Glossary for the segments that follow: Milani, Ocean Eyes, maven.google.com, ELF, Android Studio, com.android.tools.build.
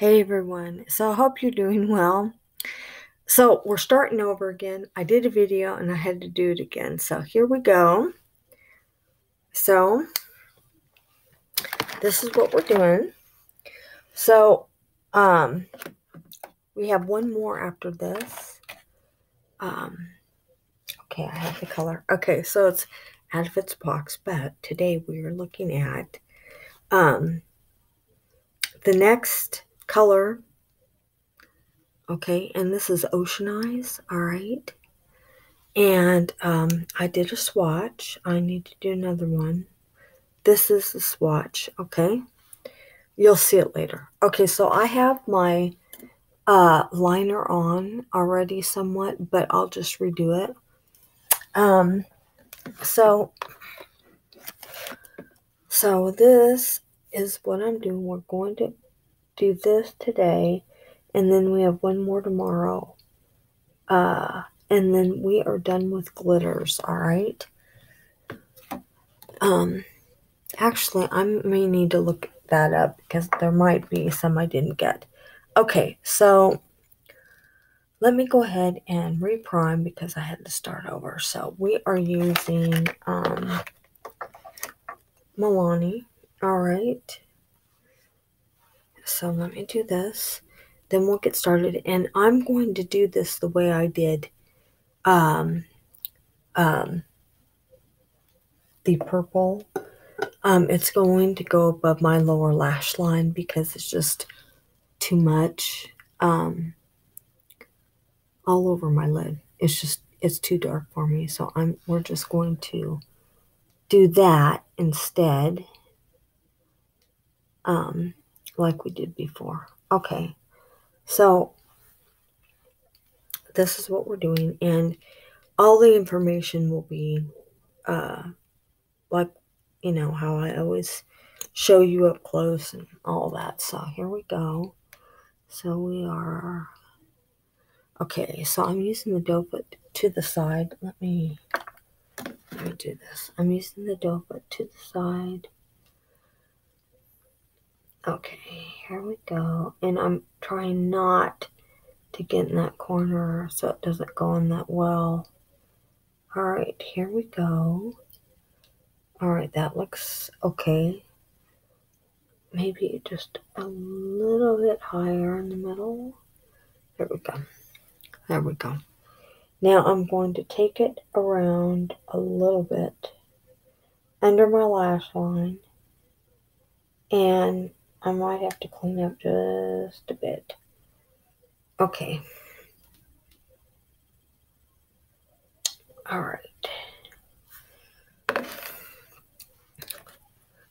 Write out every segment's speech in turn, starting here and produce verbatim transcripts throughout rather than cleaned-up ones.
Hey everyone, so I hope you're doing well. So we're starting over again. I did a video and I had to do it again. So here we go. So this is what we're doing. So um, we have one more after this. Um, okay, I have the color. Okay, so it's out of its box, but today we are looking at um, the next color. Okay, and this is Ocean Eyes, all right? And um, I did a swatch. I need to do another one. This is the swatch, okay? You'll see it later. Okay, so I have my uh, liner on already somewhat, but I'll just redo it. Um, so, so this is what I'm doing. We're going to do this today. And then we have one more tomorrow. Uh, and then we are done with glitters, all right? Um, actually, I may need to look that up because there might be some I didn't get. Okay, so let me go ahead and reprime because I had to start over. So we are using um, Milani, all right? So let me do this. Then we'll get started, and I'm going to do this the way I did um, um, the purple. Um, it's going to go above my lower lash line because it's just too much um, all over my lid. It's just, it's too dark for me, so I'm we're just going to do that instead, um, like we did before. Okay. So this is what we're doing, and all the information will be uh, like, you know, how I always show you up close and all that. So here we go. So we are, okay, so I'm using the doe foot to the side. Let me, let me do this. I'm using the doe foot to the side. Okay, here we go, and I'm trying not to get in that corner so it doesn't go in that well. All right, here we go. All right, that looks okay. Maybe just a little bit higher in the middle. There we go. There we go. Now I'm going to take it around a little bit under my lash line, and I might have to clean up just a bit. Okay. All right.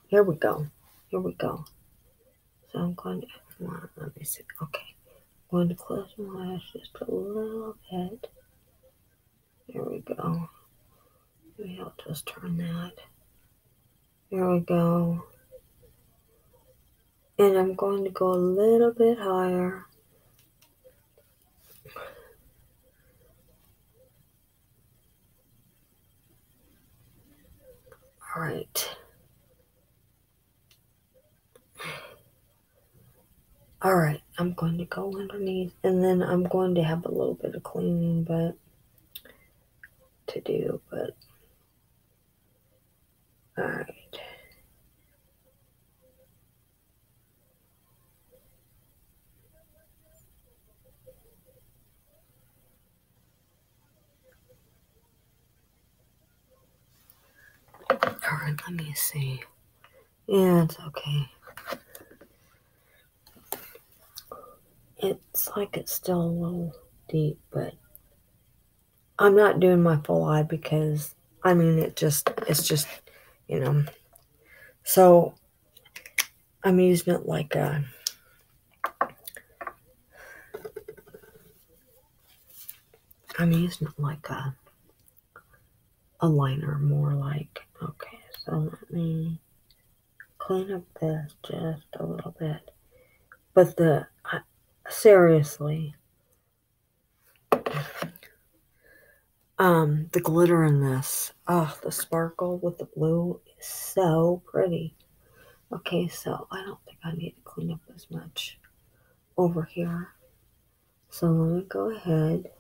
Here we go. Here we go. So I'm going to, let me see. Okay. I'm going to close my eyes just a little bit. There we go. Maybe I'll just turn that. There we go. And I'm going to go a little bit higher. All right. All right, I'm going to go underneath, and then I'm going to have a little bit of cleaning but to do, but all right. Alright, let me see. Yeah, it's okay. It's like it's still a little deep, but I'm not doing my full eye because, I mean, it just, it's just, you know. So, I'm using it like a, I'm using it like a, a liner, more like. Okay, so let me clean up this just a little bit, but the I, seriously, um, the glitter in this, oh, the sparkle with the blue is so pretty. Okay, so I don't think I need to clean up as much. over here. So let me go ahead .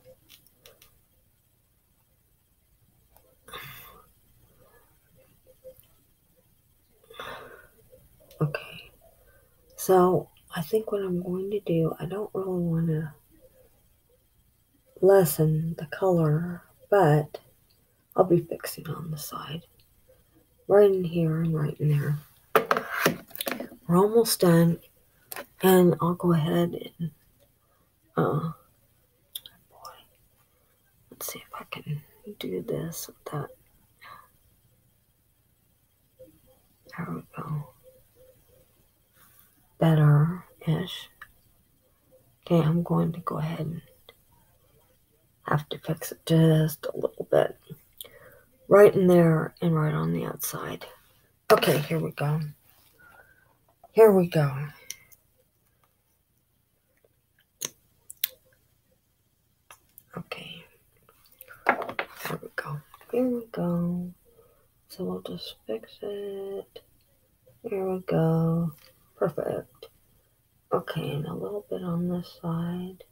Okay, so I think what I'm going to do, I don't really want to lessen the color, but I'll be fixing on the side, right in here and right in there. We're almost done, and I'll go ahead and uh boy, let's see if I can do this with that. There we go. Better-ish. Okay, I'm going to go ahead and have to fix it just a little bit. Right in there and right on the outside. Okay, here we go. Here we go. Okay. Here we go. Here we go. So we'll just fix it. Here we go. Perfect. Okay, and a little bit on this side.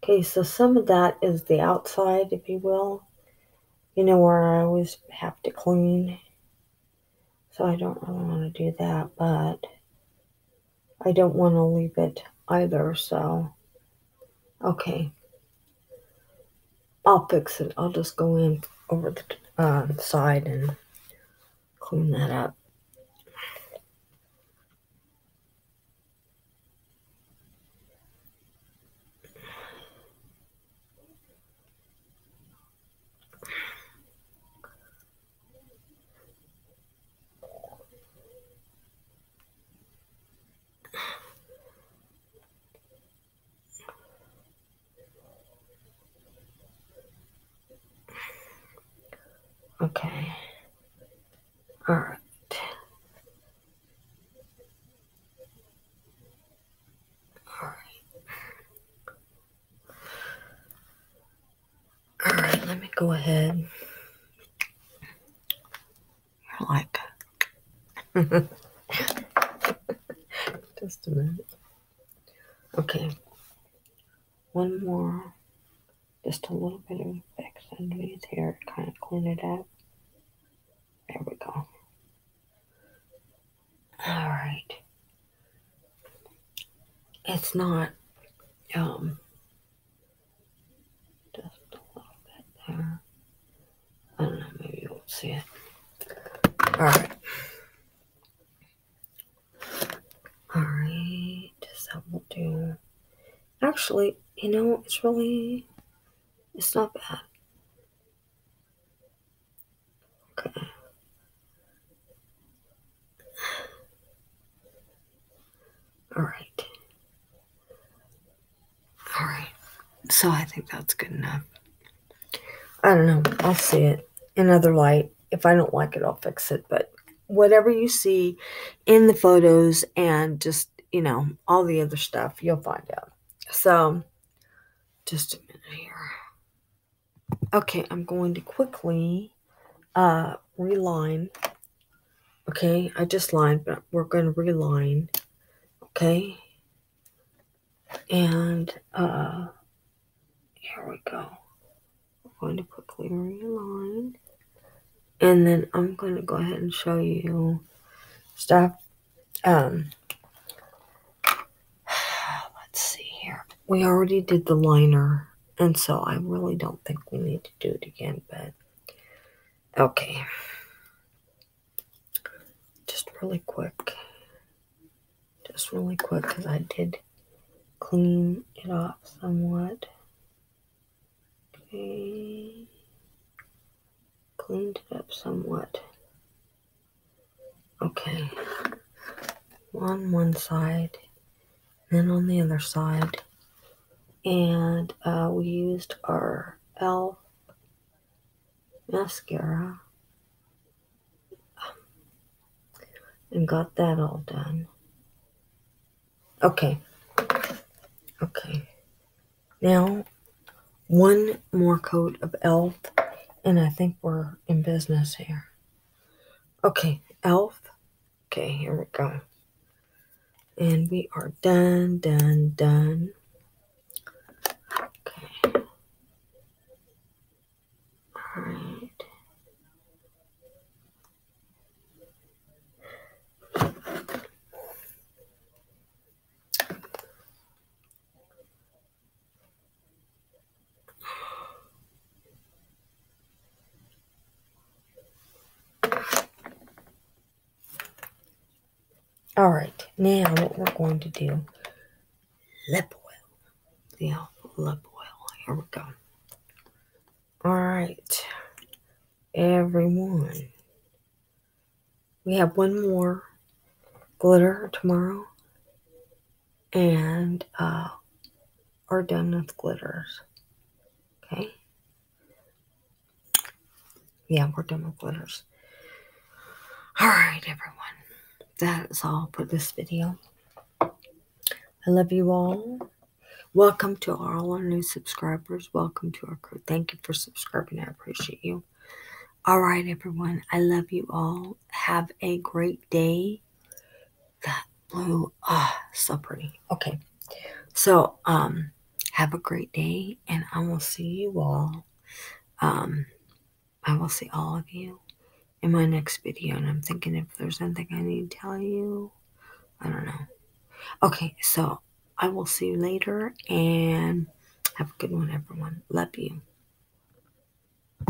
Okay, so some of that is the outside, if you will. You know, where I always have to clean. So I don't really want to do that, but I don't want to leave it either, so. Okay. I'll fix it. I'll just go in over the uh, side and clean that up. Okay, all right. All right. All right, let me go ahead. You're like, just a minute. Okay, one more, just a little bit of effects underneath here, kind of clean it up. There we go. All right. It's not, um, just a little bit there. I don't know, maybe you won't see it. All right. All right, so we'll do, actually, you know, it's really, it's not bad. Okay. All right. All right. So I think that's good enough. I don't know. I'll see it in another light. If I don't like it, I'll fix it. But whatever you see in the photos and just, you know, all the other stuff, you'll find out. So just a minute here. Okay. I'm going to quickly uh, reline. Okay. I just lined, but we're going to reline. Okay, and uh, here we go. I'm going to quickly realign, and then I'm going to go ahead and show you stuff. Um, let's see here. We already did the liner, and so I really don't think we need to do it again, but okay. Just really quick. Just really quick, because I did clean it off somewhat. Okay. Cleaned it up somewhat. Okay. On one side, then on the other side. And uh, we used our e l f mascara. And got that all done. Okay, okay, now one more coat of e l f, and I think we're in business here. Okay, e l f, okay, here we go. And we are done, done, done. Okay. All right. All right, now what we're going to do, lip oil. Yeah, lip oil. Here we go. All right, everyone. We have one more glitter tomorrow, and uh, are done with glitters. Okay. Yeah, we're done with glitters. All right, everyone. That is all for this video. I love you all. Welcome to all our new subscribers. Welcome to our crew. Thank you for subscribing. I appreciate you. All right, everyone. I love you all. Have a great day. That blue, ah, oh, so pretty. Okay. So, um, have a great day, and I will see you all. Um, I will see all of you in my next video, and I'm thinking if there's anything I need to tell you, I don't know. Okay, so I will see you later, and have a good one, everyone. Love you.